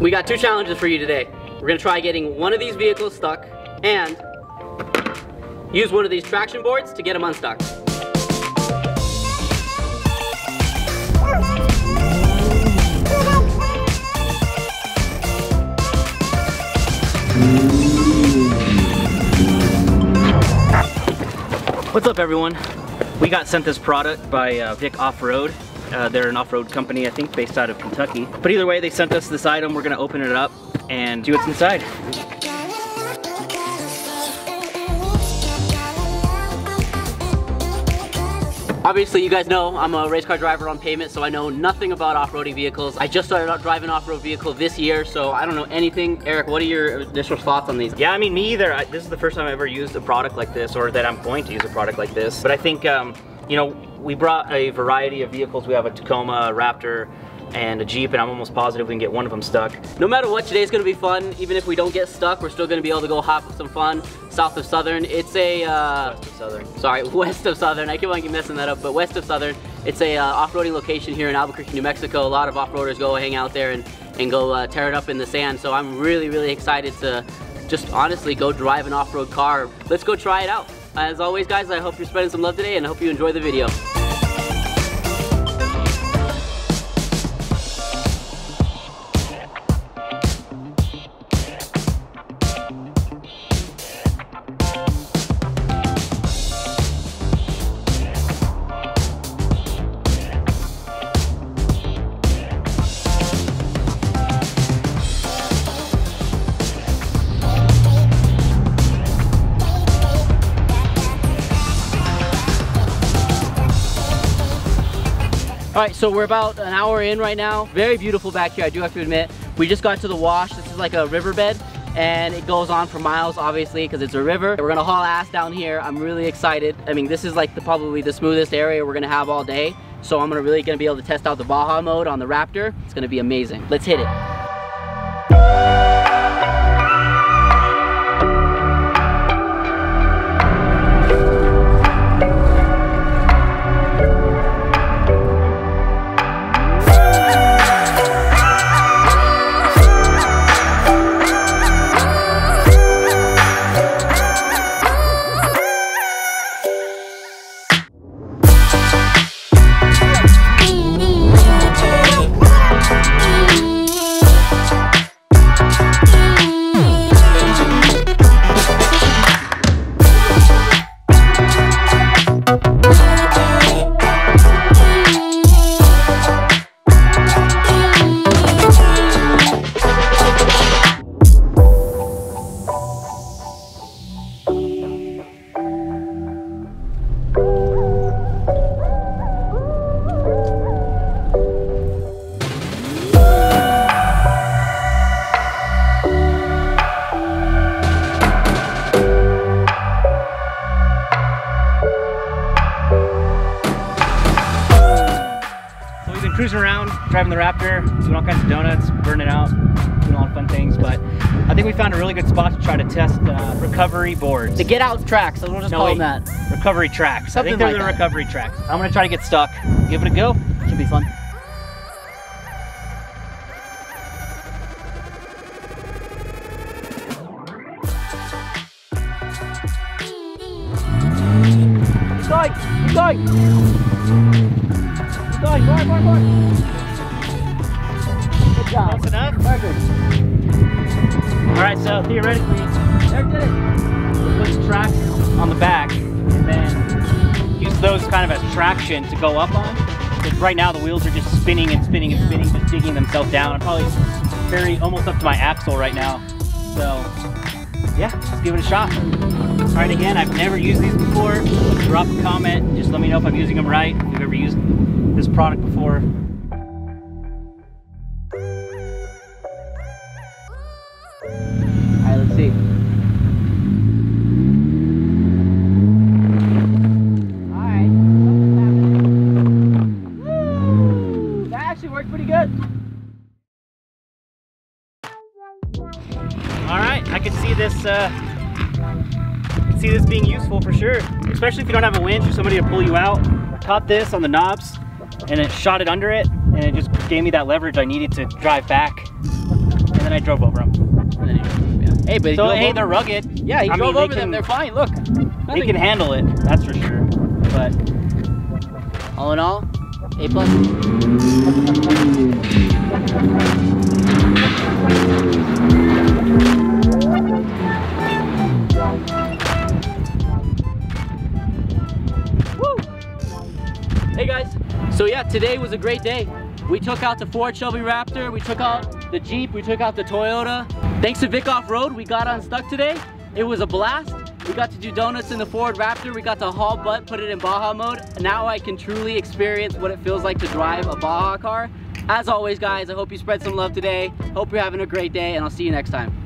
We got two challenges for you today. We're gonna try getting one of these vehicles stuck and use one of these traction boards to get them unstuck. What's up, everyone? We got sent this product by Vic Off-Road. They're an off-road company, I think, based out of Kentucky. But either way, they sent us this item. We're gonna open it up and see what's inside. Obviously, you guys know I'm a race car driver on pavement, so I know nothing about off-roading vehicles. I just started out driving an off-road vehicle this year, so I don't know anything. Eric, what are your initial thoughts on these? Yeah, I mean, me either. This is the first time I've ever used a product like this, or that I'm going to use a product like this. But I think, you know, we brought a variety of vehicles. We have a Tacoma, a Raptor, and a Jeep, and I'm almost positive we can get one of them stuck. No matter what, today's gonna be fun. Even if we don't get stuck, we're still gonna be able to go hop with some fun. South of Southern, it's a, west of Southern. Sorry, west of Southern. I keep messing that up, but west of Southern. It's a off-roading location here in Albuquerque, New Mexico. A lot of off-roaders go hang out there and go tear it up in the sand. So I'm really, really excited to just honestly go drive an off-road car. Let's go try it out. As always, guys, I hope you're spreading some love today, and I hope you enjoy the video. All right, so we're about an hour in right now. Very beautiful back here, I do have to admit. We just got to the wash. This is like a riverbed, and it goes on for miles, obviously, because it's a river. We're gonna haul ass down here. I'm really excited. I mean, this is like probably the smoothest area we're gonna have all day. So I'm really gonna be able to test out the Baja mode on the Raptor. It's gonna be amazing. Let's hit it. Cruising around, driving the Raptor, doing all kinds of donuts, burning out, doing all fun things, but I think we found a really good spot to try to test recovery boards. The get out tracks, we'll just call them that. Recovery tracks. Something I think they're like the recovery tracks. I'm gonna try to get stuck, give it a go. Should be fun. Keep going, Going. Good job. That's enough. Perfect. All right, so theoretically, there it is. Put the tracks on the back and then use those kind of as traction to go up on. Because right now the wheels are just spinning and spinning and spinning, just digging themselves down. I'm probably almost up to my axle right now. So yeah, let's give it a shot. All right, again, I've never used these before. Drop a comment. Just let me know if I'm using them right. If you've ever used this product before. All right, let's see. All right. Woo! That actually worked pretty good. All right, I can see this. See this being useful for sure, especially if you don't have a winch or somebody to pull you out. I caught this on the knobs and it shot it under it, and it just gave me that leverage I needed to drive back. I drove over them. Yeah. Hey, but so, hey, they're rugged. Yeah, he drove over them. They're fine. Look, they can handle it. That's for sure. But all in all, A plus. Woo! Hey guys. So yeah, today was a great day. We took out the Ford Shelby Raptor, we took out the Jeep, we took out the Toyota. Thanks to Vic Off-Road, we got unstuck today. It was a blast. We got to do donuts in the Ford Raptor. We got to haul butt, put it in Baja mode. Now I can truly experience what it feels like to drive a Baja car. As always, guys, I hope you spread some love today. Hope you're having a great day, and I'll see you next time.